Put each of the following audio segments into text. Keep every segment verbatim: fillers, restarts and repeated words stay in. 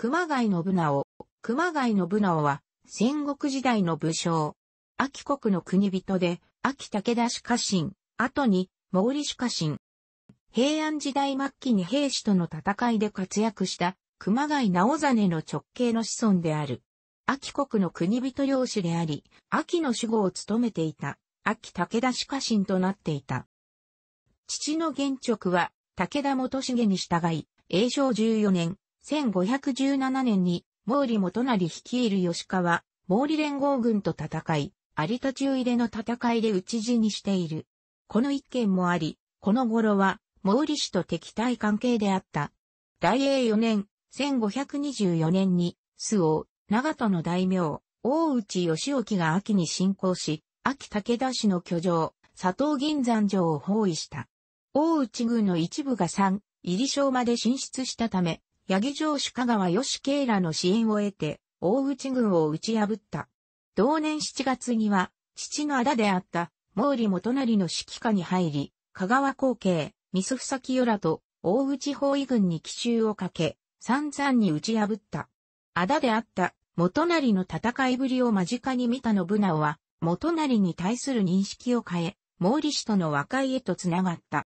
熊谷信直。熊谷信直は、戦国時代の武将。安芸国の国人で、安芸武田氏家臣、後に、毛利氏家臣。平安時代末期に平氏との戦いで活躍した、熊谷直実の直系の子孫である。安芸国の国人領主であり、安芸の守護を務めていた、安芸武田氏家臣となっていた。父の元直は、武田元重に従い、永正じゅうよねん、せんごひゃくじゅうななねんに、毛利元就率いる吉川、毛利連合軍と戦い、有田中入れの戦いで討ち死にしている。この一件もあり、この頃は、毛利氏と敵対関係であった。大永よねん、せんごひゃくにじゅうよねんに、周防、長門の大名、大内義興が安芸に侵攻し、安芸武田氏の居城、佐藤銀山城を包囲した。大内軍の一部が山、入庄まで進出したため、八木城主香川義景らの支援を得て、大内軍を打ち破った。同年しちがつには、父の仇であった、毛利元就の指揮下に入り、香川光景、三須房清らと、大内包囲軍に奇襲をかけ、散々に打ち破った。仇であった、元就の戦いぶりを間近に見た信直は、元就に対する認識を変え、毛利氏との和解へとつながった。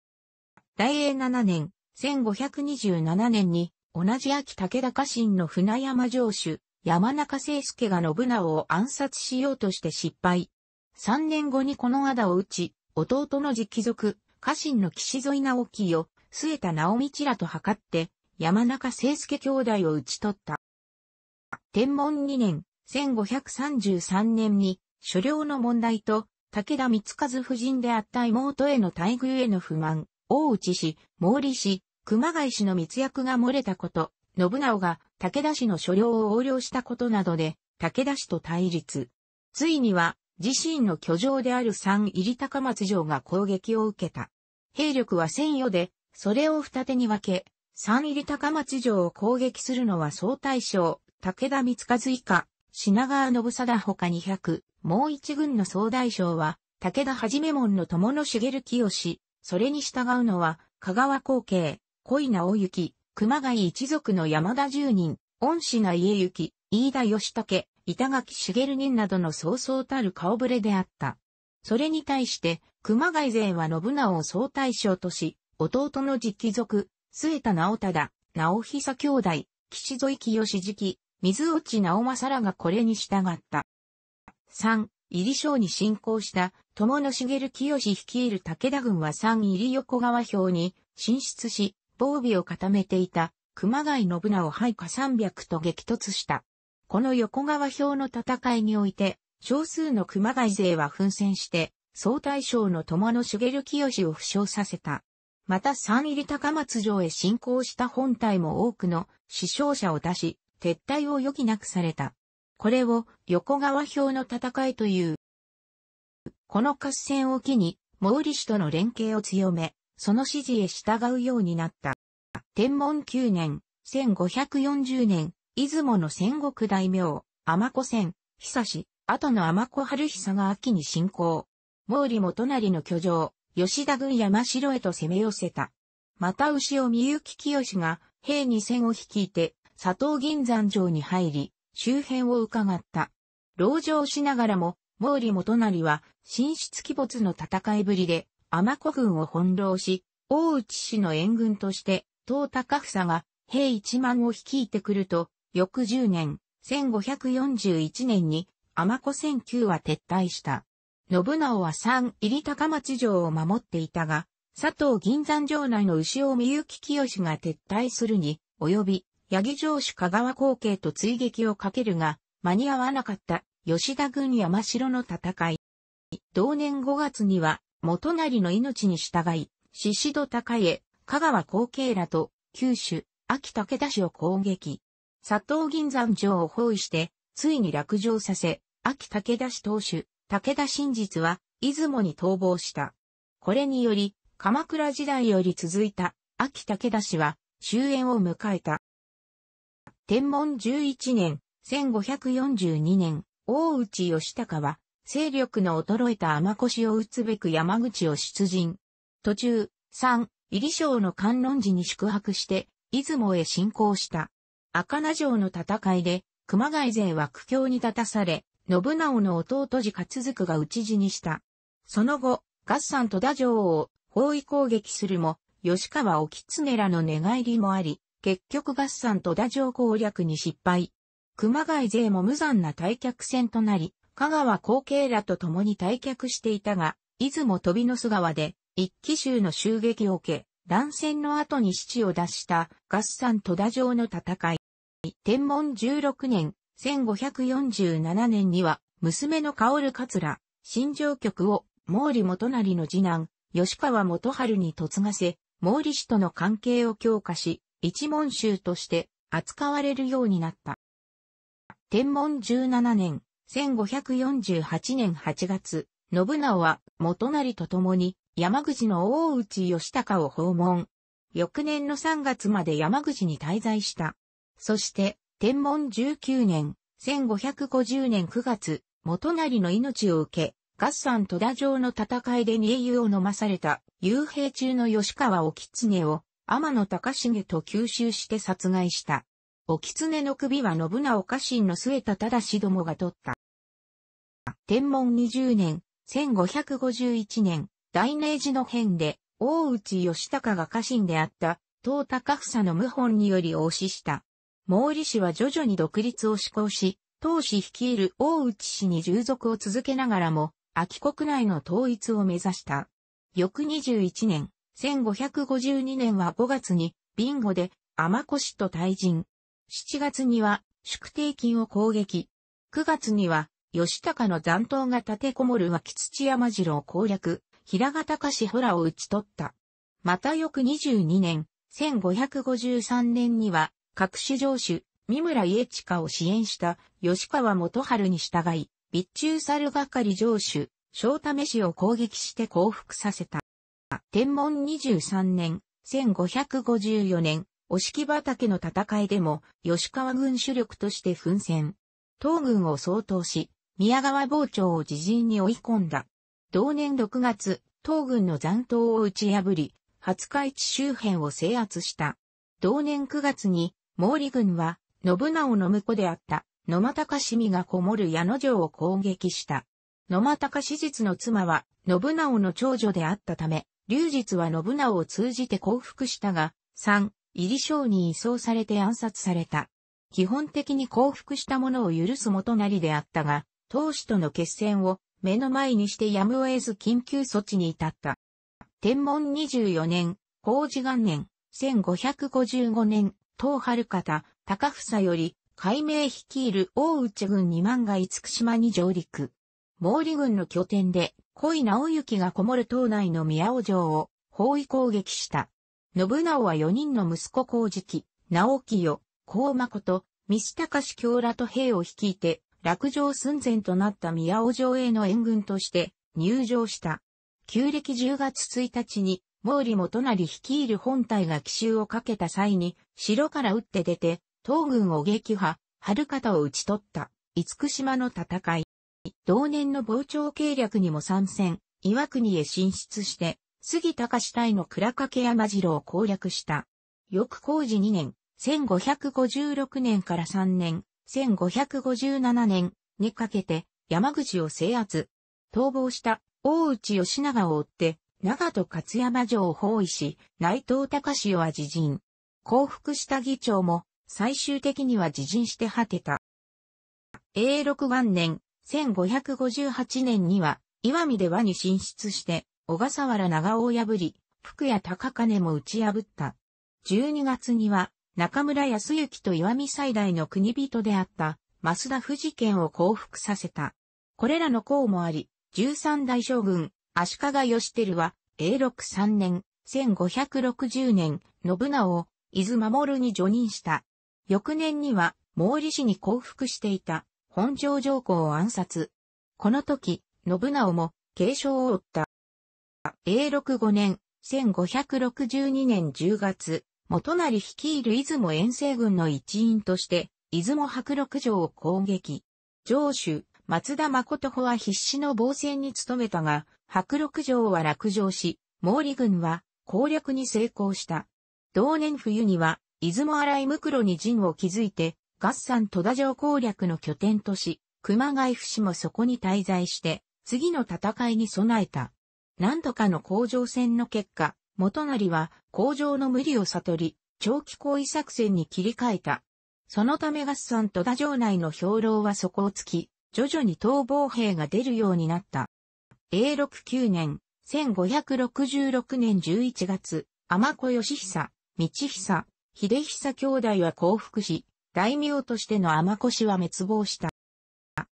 大永しちねん、せんごひゃくにじゅうななねんに、同じ安芸武田家臣の船山城主、山中清介が信直を暗殺しようとして失敗。さんねんごにこの仇を討ち、弟の次貴族、家臣の岸添直樹を、末田直道らと謀って、山中清介兄弟を討ち取った。天文にねん、せんごひゃくさんじゅうさんねんに、所領の問題と、武田光和夫人であった妹への待遇への不満、大内氏、毛利氏、熊谷氏の密約が漏れたこと、信直が武田氏の所領を横領したことなどで、武田氏と対立。ついには、自身の居城である山入高松城が攻撃を受けた。兵力は千余で、それを二手に分け、山入高松城を攻撃するのは総大将、武田光和以下、品川信貞他にひゃく、もう一軍の総大将は、武田はじめ門の友野茂清、それに従うのは、香川光景、小井直行、熊谷一族の山田十人、恩師な家行、飯田義武、板垣茂人などのそうそうたる顔ぶれであった。それに対して、熊谷勢は信直を総大将とし、弟の次貴族、末田直忠、直久兄弟、岸添清次、水落直政らがこれに従った。山入庄に侵攻した友野茂清率いる武田軍は山入横川表に進出し、防備を固めていた熊谷信直配下さんびゃくと激突した。この横川表の戦いにおいて、少数の熊谷勢は奮戦して、総大将の友野茂清を負傷させた。また山入高松城へ侵攻した本隊も多くの死傷者を出し、撤退を余儀なくされた。これを横川表の戦いという。この合戦を機に、毛利氏との連携を強め、その指示へ従うようになった。天文きゅうねん、せんごひゃくよんじゅうねん、出雲の戦国大名、尼子仙、久氏、後の尼子晴久が安芸に侵攻。毛利元就の居城、吉田軍山城へと攻め寄せた。また牛尾美幸清が、兵に千を率いて、佐藤銀山城に入り、周辺を伺った。籠城しながらも、毛利元就は、神出鬼没の戦いぶりで、尼子軍を翻弄し、大内氏の援軍として、藤孝房が、兵いちまんを率いてくると、翌じゅうねん、せんごひゃくよんじゅういちねんに、尼子仙きゅうは撤退した。信直は山入高松城を守っていたが、佐藤銀山城内の牛尾美幸清が撤退するに、及び、八木城主香川光景と追撃をかけるが、間に合わなかった、吉田軍山城の戦い。同年ごがつには、元就の命に従い、宍戸高家、香川光景らと、九州、安芸武田氏を攻撃。佐藤銀山城を包囲して、ついに落城させ、安芸武田氏当主、武田信実は、出雲に逃亡した。これにより、鎌倉時代より続いた、安芸武田氏は、終焉を迎えた。天文じゅういちねん、せんごひゃくよんじゅうにねん、大内義興は、勢力の衰えた尼子氏を討つべく山口を出陣。途中、山入庄の観音寺に宿泊して、出雲へ侵攻した。赤名城の戦いで、熊谷勢は苦境に立たされ、信直の弟次勝続が討ち死にした。その後、合山戸田城を包囲攻撃するも、吉川意経らの寝返りもあり、結局合山戸田城攻略に失敗。熊谷勢も無残な退却戦となり、香川光景らと共に退却していたが、出雲飛の巣川で、一騎衆の襲撃を受け、乱戦の後に死地を脱した合山戸田城の戦い。天文じゅうろくねん、せんごひゃくよんじゅうななねんには、娘の薫桂、新城局を毛利元就の次男、吉川元春に嫁がせ、毛利氏との関係を強化し、一門衆として扱われるようになった。天文じゅうななねん、せんごひゃくよんじゅうはちねんはちがつ、信直は元就と共に山口の大内義高を訪問。翌年のさんがつまで山口に滞在した。そして、天文じゅうきゅうねん、せんごひゃくごじゅうねんくがつ、元就の命を受け、合山戸田城の戦いで煮え湯を飲まされた、幽閉中の吉川意経を、天野高重と吸収して殺害した。意経の首は信直家臣の末田忠どもが取った。天文にじゅうねん、せんごひゃくごじゅういちねん、大寧寺の変で、大内義高が家臣であった、藤孝房の謀反により応死した。毛利氏は徐々に独立を志向し、当氏率いる大内氏に従属を続けながらも、安芸国内の統一を目指した。翌にじゅういちねん、せんごひゃくごじゅうにねんはごがつに、備後で、尼子氏と対陣。しちがつには、祝帝金を攻撃。くがつには、義高の残党が立てこもる脇土山城を攻略、平賀高志洞を討ち取った。また翌にじゅうにねん、せんごひゃくごじゅうさんねんには、各種城主、三村家親を支援した吉川元春に従い、備中猿係城主、小為氏を攻撃して降伏させた。天文にじゅうさんねん、せんごひゃくごじゅうよねん、折敷畑の戦いでも、吉川軍主力として奮戦。東軍を掃討し、宮川防長を自陣に追い込んだ。同年ろくがつ、東軍の残党を打ち破り、廿日市周辺を制圧した。同年くがつに、毛利軍は、信直の婿であった、野間高重がこもる矢野城を攻撃した。野間高重実の妻は、信直の長女であったため、隆実は信直を通じて降伏したが、さん、入省に移送されて暗殺された。基本的に降伏した者を許す元就であったが、当主との決戦を目の前にしてやむを得ず緊急措置に至った。天文にじゅうよねん、弘治元年、せんごひゃくごじゅうごねん、東晴方、高房より、海明率いる大内軍にまんが厳島に上陸。毛利軍の拠点で、小井直行がこもる島内の宮尾城を包囲攻撃した。信直はよにんの息子光直、直清、高誠、三師隆卿らと兵を率いて、落城寸前となった宮尾城への援軍として入城した。旧暦じゅうがつついたちに、毛利元就率いる本隊が奇襲をかけた際に、城から打って出て、東軍を撃破、晴方を討ち取った、厳島の戦い。同年の防長計略にも参戦、岩国へ進出して、杉隆隊の倉掛山城を攻略した。翌弘治にねん、せんごひゃくごじゅうろくねんからさんねん、せんごひゃくごじゅうななねんにかけて山口を制圧。逃亡した大内義長を追って、長門勝山城を包囲し、内藤高重は自陣。降伏した義長も、最終的には自陣して果てた。永禄元年、せんごひゃくごじゅうはちねんには、石見で和に進出して、小笠原長尾を破り、福谷高兼も打ち破った。じゅうにがつには、中村康之と石見最大の国人であった、増田富士堅を降伏させた。これらの功もあり、じゅうさん代将軍、足利義輝は、永禄さんねん、せんごひゃくろくじゅうねん、信直を、伊豆守に叙任した。翌年には、毛利氏に降伏していた、本城上皇を暗殺。この時、信直も、軽傷を負った。永禄ごねん、せんごひゃくろくじゅうにねんじゅうがつ、元就率いる出雲遠征軍の一員として、出雲白鹿城を攻撃。城主、松田誠穂は必死の防戦に努めたが、白鹿城は落城し、毛利軍は攻略に成功した。同年冬には、出雲荒井椋に陣を築いて、月山戸田城攻略の拠点とし、熊谷伏もそこに滞在して、次の戦いに備えた。何度かの攻城戦の結果、元就は攻城の無理を悟り、長期包囲作戦に切り替えた。そのため月山戸田城内の兵糧は底をつき、徐々に逃亡兵が出るようになった。永禄九年、千五百六十六年十一月、尼子義久、道久、秀久兄弟は降伏し、大名としての尼子氏は滅亡した。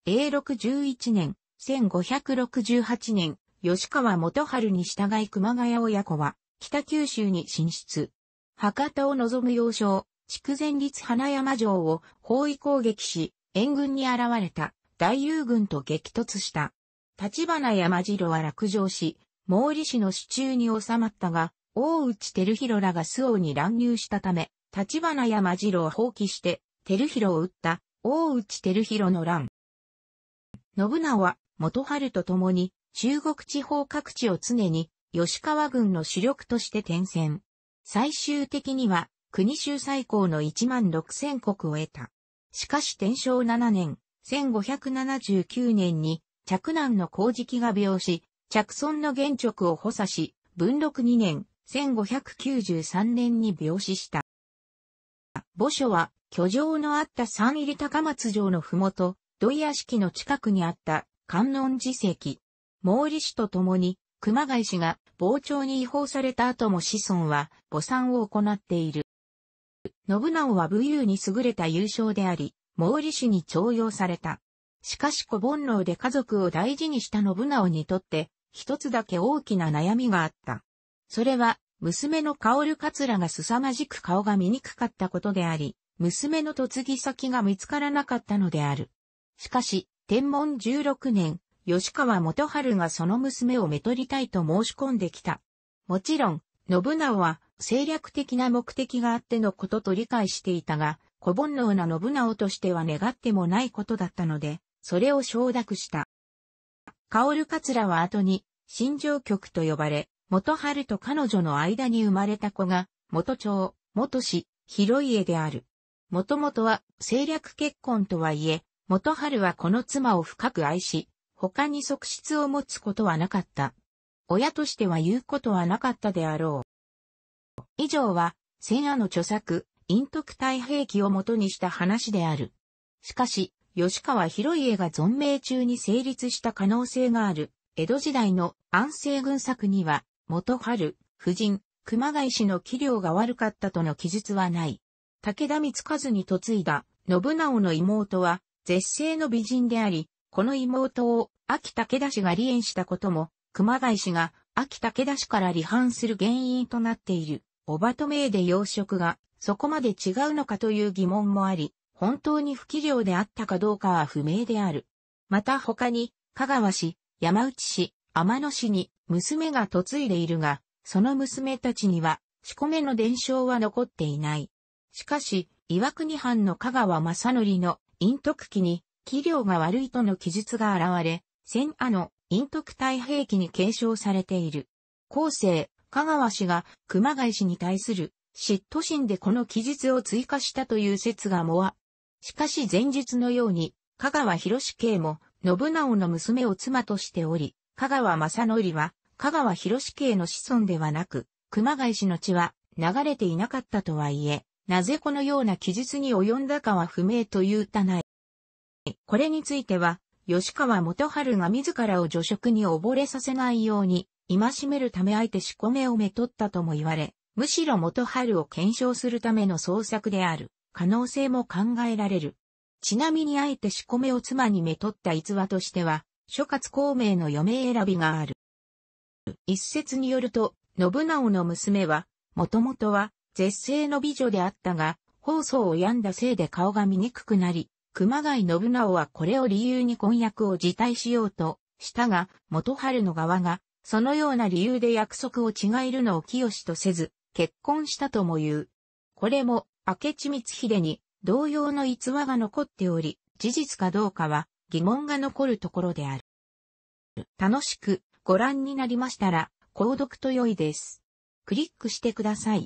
永禄十一年、千五百六十八年、吉川元春に従い熊谷親子は、北九州に進出。博多を望む要衝、筑前立花山城を包囲攻撃し、援軍に現れた大友軍と激突した。橘山次郎は落城し、毛利氏の手中に収まったが、大内輝弘らが周防に乱入したため、橘山次郎を放棄して、輝弘を討った大内輝弘の乱。信長は元春と共に中国地方各地を常に吉川軍の主力として転戦。最終的には国衆最高の一万六千石を得た。しかし天正七年、千五百七十九年に嫡男の光直が病死、嫡孫の玄直を補佐し、文禄二年、千五百九十三年に病死した。墓所は居城のあった山入高松城のふもと、土井屋敷の近くにあった観音寺跡。毛利氏と共に熊谷氏が傍聴に違法された後も子孫は墓参を行っている。信長は武勇に優れた勇将であり、毛利氏に重用された。しかし子煩悩で家族を大事にした信長にとって、一つだけ大きな悩みがあった。それは、娘の薫桂が凄まじく顔が醜かったことであり、娘の嫁ぎ先が見つからなかったのである。しかし、天文十六年、吉川元春がその娘をめとりたいと申し込んできた。もちろん、信長は政略的な目的があってのことと理解していたが、子煩悩な信長としては願ってもないことだったので、それを承諾した。薫桂は後に、新城局と呼ばれ、元春と彼女の間に生まれた子が、元長、元氏、広家である。もともとは政略結婚とはいえ、元春はこの妻を深く愛し、他に側室を持つことはなかった。親としては言うことはなかったであろう。以上は、千夜の著作、陰徳太平記を元にした話である。しかし、吉川広家が存命中に成立した可能性がある、江戸時代の安政軍策には、元春、夫人、熊谷氏の器量が悪かったとの記述はない。武田光和に嫁いだ、信長の妹は、絶世の美人であり、この妹を秋武田氏が離縁したことも、熊谷氏が秋武田氏から離反する原因となっている、叔母と姪で要職がそこまで違うのかという疑問もあり、本当に不器量であったかどうかは不明である。また他に、香川氏、山内氏、天野氏に娘が嫁いでいるが、その娘たちには、しこめの伝承は残っていない。しかし、岩国藩の香川正則の、陰徳記に、器量が悪いとの記述が現れ、千夜の陰徳太平記に継承されている。後世、香川氏が熊谷氏に対する嫉妬心でこの記述を追加したという説がもあ。しかし前述のように、香川広景も信長の娘を妻としており、香川正則は香川広景の子孫ではなく、熊谷氏の血は流れていなかったとはいえ、なぜこのような記述に及んだかは不明というたない。これについては、吉川元春が自らを女色に溺れさせないように、戒めるためあえてしこめをめとったとも言われ、むしろ元春を検証するための創作である、可能性も考えられる。ちなみにあえてしこめを妻にめとった逸話としては、諸葛孔明の嫁選びがある。一説によると、信長の娘は、もともとは、絶世の美女であったが、疱瘡を病んだせいで顔が醜くなり、熊谷信長はこれを理由に婚約を辞退しようとしたが、元春の側が、そのような理由で約束を違えるのを清しとせず、結婚したとも言う。これも、明智光秀に同様の逸話が残っており、事実かどうかは疑問が残るところである。楽しくご覧になりましたら、購読と良いです。クリックしてください。